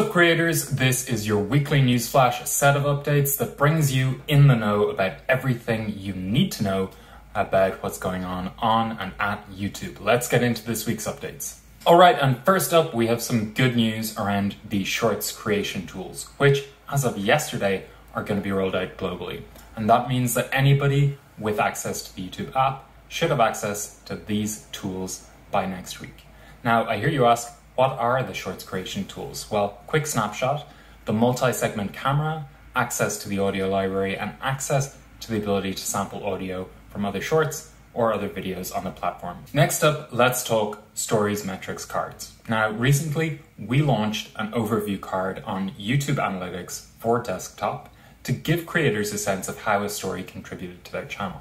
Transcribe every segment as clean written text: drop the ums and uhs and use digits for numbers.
up, creators? This is your weekly newsflash, a set of updates that brings you in the know about everything you need to know about what's going on and at YouTube. Let's get into this week's updates. All right, and first up, we have some good news around the Shorts creation tools, which, as of yesterday, are going to be rolled out globally. And that means that anybody with access to the YouTube app should have access to these tools by next week. Now, I hear you ask, what are the Shorts creation tools? Well, quick snapshot, the multi-segment camera, access to the audio library, and access to the ability to sample audio from other shorts or other videos on the platform. Next up, let's talk stories, metrics, cards. Now, recently, we launched an overview card on YouTube Analytics for desktop to give creators a sense of how a story contributed to their channel.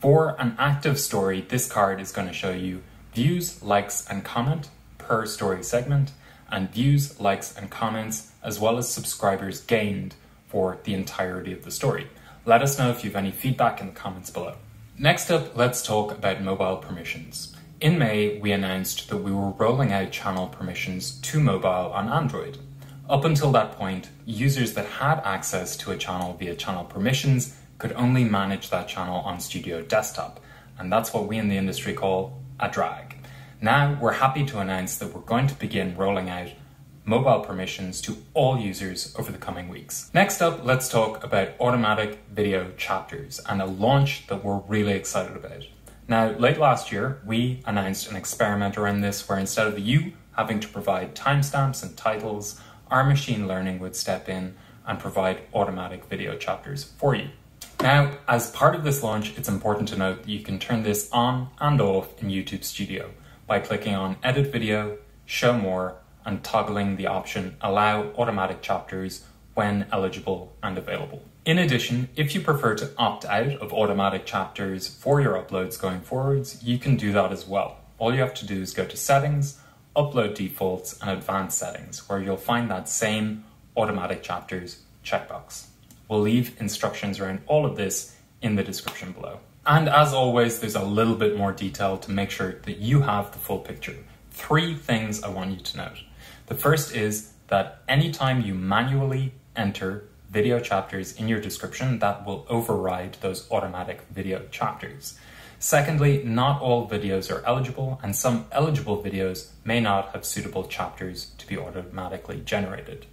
For an active story, this card is going to show you views, likes, and comment per story segment, and views, likes, and comments, as well as subscribers gained for the entirety of the story. Let us know if you have any feedback in the comments below. Next up, let's talk about mobile permissions. In May, we announced that we were rolling out channel permissions to mobile on Android. Up until that point, users that had access to a channel via channel permissions could only manage that channel on Studio Desktop, and that's what we in the industry call a drag. Now we're happy to announce that we're going to begin rolling out mobile permissions to all users over the coming weeks. Next up, let's talk about automatic video chapters and a launch that we're really excited about. Now, late last year, we announced an experiment around this where instead of you having to provide timestamps and titles, our machine learning would step in and provide automatic video chapters for you. Now, as part of this launch, it's important to note that you can turn this on and off in YouTube Studio by clicking on Edit Video, Show More, and toggling the option Allow Automatic Chapters when eligible and available. In addition, if you prefer to opt out of automatic chapters for your uploads going forwards, you can do that as well. All you have to do is go to Settings, Upload Defaults, and Advanced Settings, where you'll find that same Automatic Chapters checkbox. We'll leave instructions around all of this in the description below. And as always, there's a little bit more detail to make sure that you have the full picture. Three things I want you to note. The first is that anytime you manually enter video chapters in your description, that will override those automatic video chapters. Secondly, not all videos are eligible, and some eligible videos may not have suitable chapters to be automatically generated.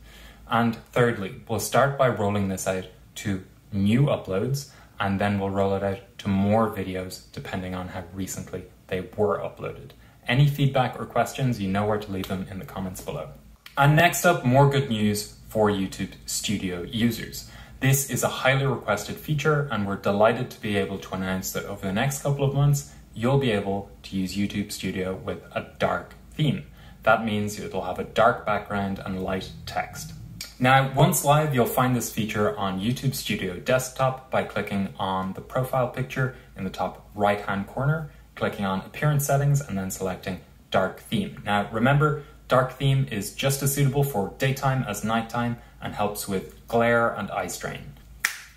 And thirdly, we'll start by rolling this out to new uploads, and then we'll roll it out to more videos depending on how recently they were uploaded. Any feedback or questions, you know where to leave them in the comments below. And next up, more good news for YouTube Studio users. This is a highly requested feature, and we're delighted to be able to announce that over the next couple of months, you'll be able to use YouTube Studio with a dark theme. That means it'll have a dark background and light text. Now, once live, you'll find this feature on YouTube Studio Desktop by clicking on the profile picture in the top right-hand corner, clicking on Appearance Settings, and then selecting Dark Theme. Now, remember, Dark Theme is just as suitable for daytime as nighttime and helps with glare and eye strain.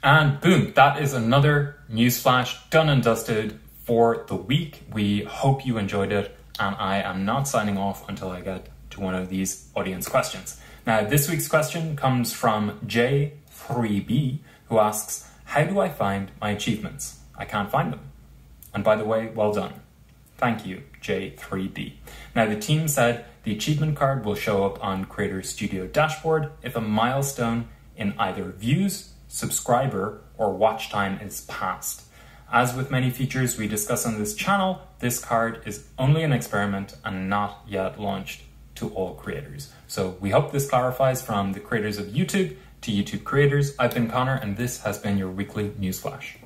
And boom, that is another newsflash done and dusted for the week. We hope you enjoyed it, and I am not signing off until I get to one of these audience questions. Now, this week's question comes from J3B, who asks, how do I find my achievements? I can't find them. And by the way, well done. Thank you, J3B. Now, the team said the achievement card will show up on Creator Studio dashboard if a milestone in either views, subscriber, or watch time is passed. As with many features we discuss on this channel, this card is only an experiment and not yet launched to all creators. So we hope this clarifies from the creators of YouTube to YouTube Creators. I've been Connor, and this has been your weekly newsflash.